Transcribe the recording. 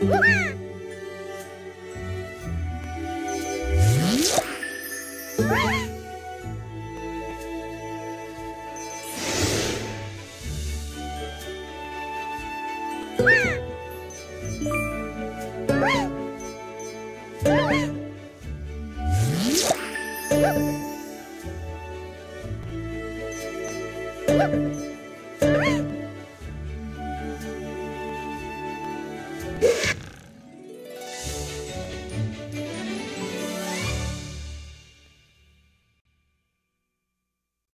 Woo!